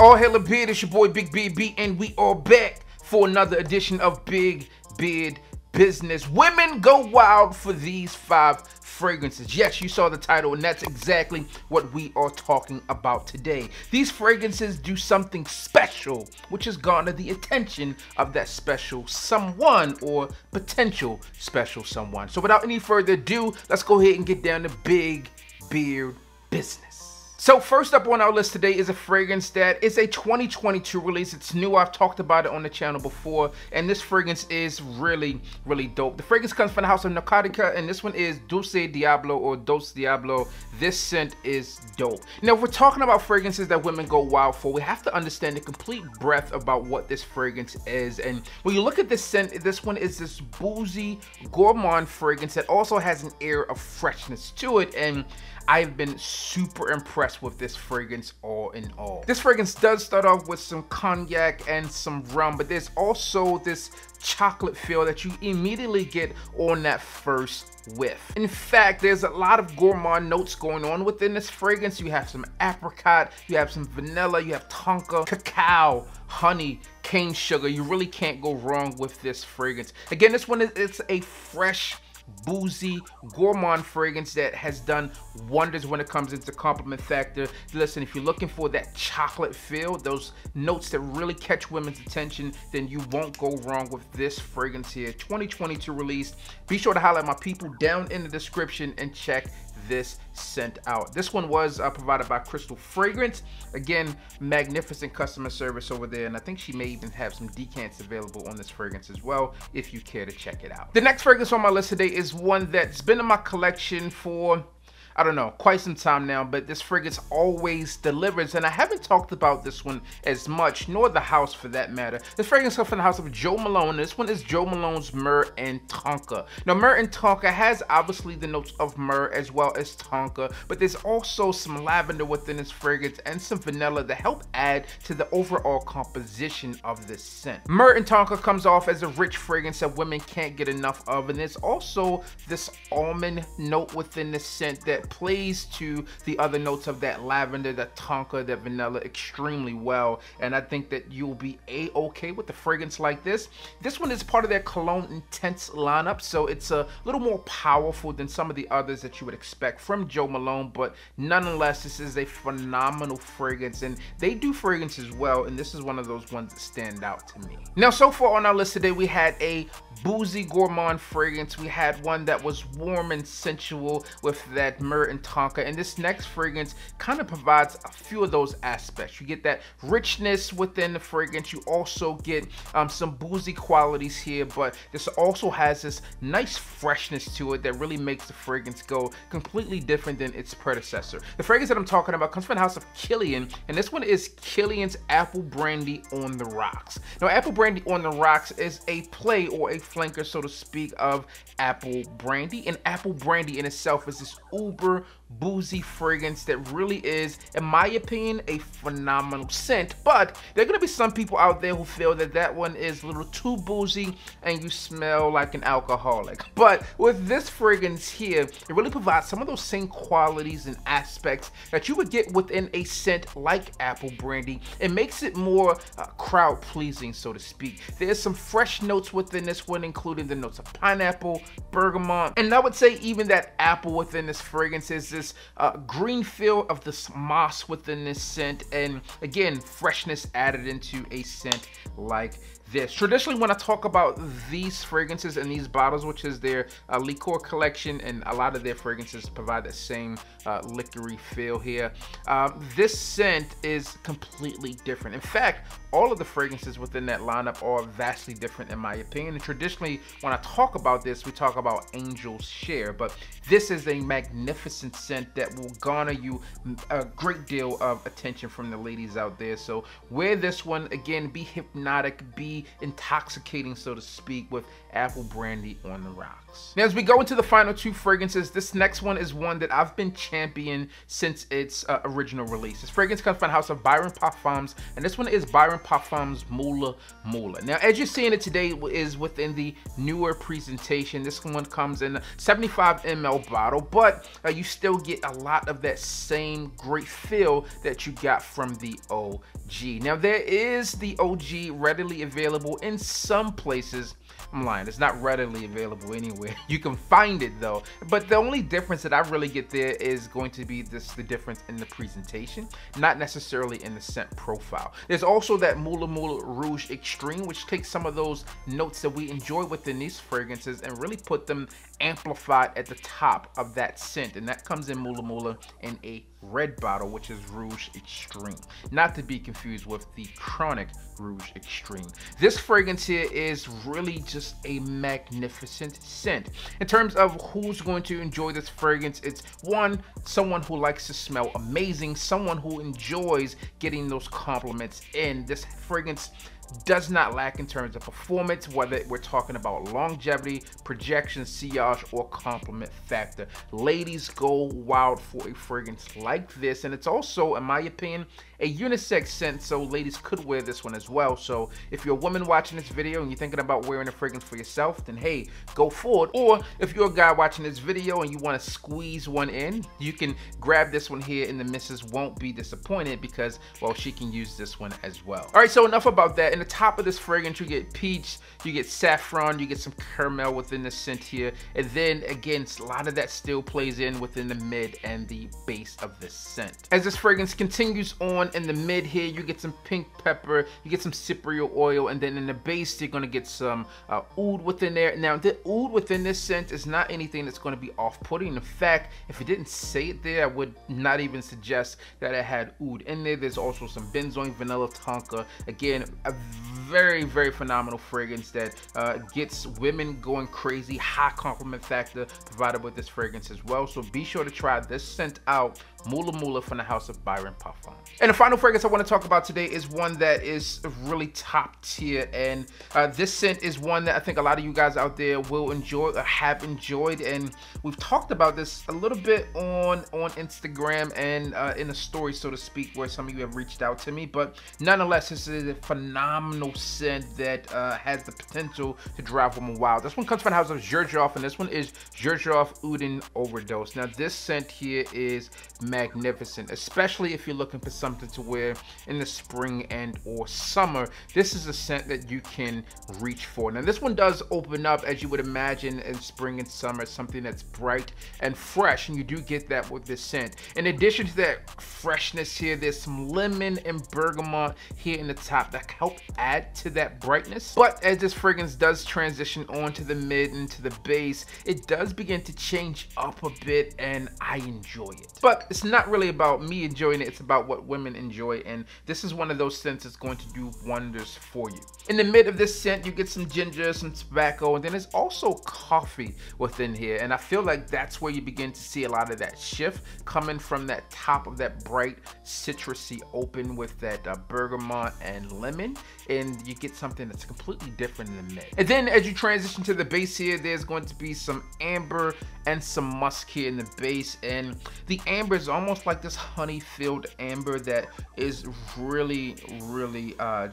All hella beard, it's your boy Big Beard B, and we are back for another edition of Big Beard Business. Women go wild for these 5 fragrances. Yes, you saw the title, and that's exactly what we are talking about today. These fragrances do something special, which has garnered the attention of that special someone or potential special someone. So without any further ado, let's go ahead and get down to Big Beard Business. So first up on our list today is a fragrance that is a 2022 release. It's new, I've talked about it on the channel before, and this fragrance is really, really dope. The fragrance comes from the house of Narcotica, and this one is Dulce Diablo or Dulce Diablo. This scent is dope. Now, if we're talking about fragrances that women go wild for, we have to understand the complete breadth about what this fragrance is. And when you look at this scent, this one is this boozy gourmand fragrance that also has an air of freshness to it, and I've been super impressed with this fragrance all in all. This fragrance does start off with some cognac and some rum, but there's also this chocolate feel that you immediately get on that first whiff. In fact, there's a lot of gourmand notes going on within this fragrance. You have some apricot, you have some vanilla, you have tonka, cacao, honey, cane sugar. You really can't go wrong with this fragrance. Again, this one it's a fresh, boozy gourmand fragrance that has done wonders when it comes into compliment factor. Listen, if you're looking for that chocolate feel, those notes that really catch women's attention, then you won't go wrong with this fragrance here. 2022 released. Be sure to highlight my people down in the description and check this scent out. This one was provided by Crystal Fragrance. Again, magnificent customer service over there, and I think she may even have some decants available on this fragrance as well if you care to check it out. The next fragrance on my list today is one that's been in my collection for, I don't know, quite some time now, but this fragrance always delivers, and I haven't talked about this one as much, nor the house for that matter. This fragrance comes from the house of Jo Malone. This one is Jo Malone's Myrrh and Tonka. Now, Myrrh and Tonka has obviously the notes of myrrh as well as tonka, but there's also some lavender within this fragrance and some vanilla that help add to the overall composition of this scent. Myrrh and Tonka comes off as a rich fragrance that women can't get enough of, and there's also this almond note within the scent that plays to the other notes of that lavender, that tonka, that vanilla extremely well, and I think that you'll be a-okay with the fragrance like this. This one is part of their Cologne Intense lineup, so it's a little more powerful than some of the others that you would expect from Jo Malone, but nonetheless, this is a phenomenal fragrance, and they do fragrance as well, and this is one of those ones that stand out to me. Now, so far on our list today, we had a boozy gourmand fragrance, we had one that was warm and sensual with that myrrh and tonka, and this next fragrance kind of provides a few of those aspects. You get that richness within the fragrance, you also get some boozy qualities here, but this also has this nice freshness to it that really makes the fragrance go completely different than its predecessor. The fragrance that I'm talking about comes from the house of Kilian, and this one is Kilian's Apple Brandy on the Rocks. Now, Apple Brandy on the Rocks is a play or a flanker, so to speak, of apple brandy, and apple brandy in itself is this uber boozy fragrance that really is, in my opinion, a phenomenal scent, but there are going to be some people out there who feel that that one is a little too boozy and you smell like an alcoholic. But with this fragrance here, it really provides some of those same qualities and aspects that you would get within a scent like apple brandy. It makes it more crowd pleasing, so to speak. There's some fresh notes within this one, including the notes of pineapple, bergamot, and I would say even that apple within this fragrance is this green feel of this moss within this scent, and again, freshness added into a scent like this. Traditionally, when I talk about these fragrances and these bottles, which is their liqueur collection, and a lot of their fragrances provide the same liquory feel here, this scent is completely different. In fact, all of the fragrances within that lineup are vastly different in my opinion, and traditionally when I talk about this, we talk about Angel's Share, but this is a magnificent scent that will garner you a great deal of attention from the ladies out there. So wear this one, again, be hypnotic, be intoxicating, so to speak, with apple brandy on the rocks. Now, as we go into the final 2 fragrances, this next one is one that I've been championing since its original release. This fragrance comes from the house of Byron Parfums, and this one is Byron Parfums Mula Mula. Now, as you're seeing it today is within the newer presentation. This one comes in a 75 ml bottle, but you still still get a lot of that same great feel that you got from the OG. Now there is the OG readily available in some places. I'm lying, it's not readily available anywhere. You can find it though, but the only difference that I really get there is going to be the difference in the presentation, not necessarily in the scent profile. There's also that Mula Mula Rouge Extreme, which takes some of those notes that we enjoy within these fragrances and really put them amplified at the top of that scent, and that comes in Mula Mula in a red bottle, which is Rouge Extreme, not to be confused with the Chronic Rouge Extreme. This fragrance here is really just a magnificent scent. In terms of who's going to enjoy this fragrance, it's one, someone who likes to smell amazing, someone who enjoys getting those compliments in. This fragrance does not lack in terms of performance, whether we're talking about longevity, projection, sillage, or compliment factor. Ladies go wild for a fragrance like this, and it's also, in my opinion, a unisex scent, so ladies could wear this one as well. So if you're a woman watching this video and you're thinking about wearing a fragrance for yourself, then hey, go for it. Or if you're a guy watching this video and you want to squeeze one in, you can grab this one here, and the missus won't be disappointed because, well, she can use this one as well. All right, so enough about that. In the top of this fragrance, you get peach, you get saffron, you get some caramel within the scent here, and then again, a lot of that still plays in within the mid and the base of this scent. As this fragrance continues on in the mid here, you get some pink pepper, you get some cipriol oil, and then in the base, you're gonna get some oud within there. Now, the oud within this scent is not anything that's gonna be off-putting. In fact, if it didn't say it there, I would not even suggest that it had oud in there. There's also some benzoin, vanilla, tonka. Again, a very, very phenomenal fragrance that gets women going crazy. High compliment factor provided with this fragrance as well, so be sure to try this scent out. Mula Mula from the house of Byron Parfums. And the final fragrance I want to talk about today is one that is really top tier, and this scent is one that I think a lot of you guys out there will enjoy or have enjoyed, and we've talked about this a little bit on Instagram and in a story, so to speak, where some of you have reached out to me. But nonetheless, this is a phenomenal scent that has the potential to drive women wild. This one comes from the house of Xerjoff, and this one is Xerjoff Uden Overdose. Now this scent here is magnificent, especially if you're looking for something to wear in the spring and or summer. This is a scent that you can reach for. Now this one does open up, as you would imagine, in spring and summer, something that's bright and fresh, and you do get that with this scent. In addition to that freshness here, there's some lemon and bergamot here in the top that help add to that brightness. But as this fragrance does transition on to the mid and to the base, it does begin to change up a bit, and I enjoy it. But it's not really about me enjoying it, it's about what women enjoy, and this is one of those scents that's going to do wonders for you. In the mid of this scent, you get some ginger, some tobacco, and then there's also coffee within here, and I feel like that's where you begin to see a lot of that shift coming from that top of that bright citrusy open with that bergamot and lemon, and you get something that's completely different in the mid. And then as you transition to the base here, there's going to be some amber and some musk here in the base, and the amber is almost like this honey-filled amber that is really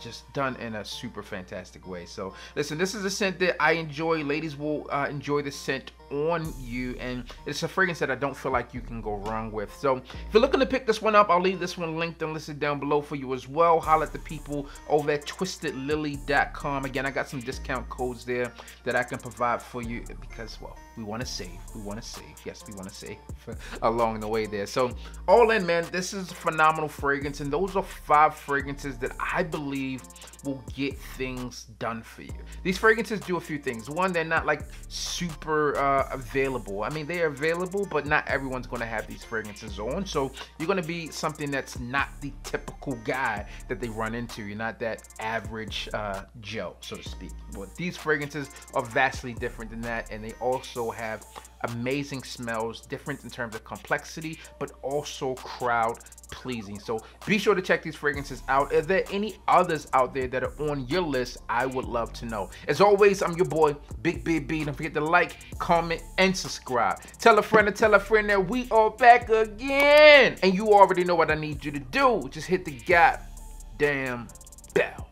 just done in a super fantastic way. So listen, this is a scent that I enjoy. Ladies will enjoy the scent on you, and it's a fragrance that I don't feel like you can go wrong with. So if you're looking to pick this one up, I'll leave this one linked and listed down below for you as well. Holler at the people over at twistedlily.com. again, I got some discount codes there that I can provide for you because, well, we want to save, yes, we want to save along the way there. So all in, man, this is a phenomenal fragrance, and those are 5 fragrances that I believe will get things done for you. These fragrances do a few things. One, they're not like super available. I mean, they are available, but not everyone's going to have these fragrances on, so you're going to be something that's not the typical guy that they run into. You're not that average Joe, so to speak. But these fragrances are vastly different than that, and they also have amazing smells, different in terms of complexity, but also crowd pleasing. So be sure to check these fragrances out. Are there any others out there that are on your list? I would love to know. As always, I'm your boy, Big Beard B. Don't forget to like, comment, and subscribe. Tell a friend to tell a friend that we are back again. And you already know what I need you to do. Just hit the goddamn bell.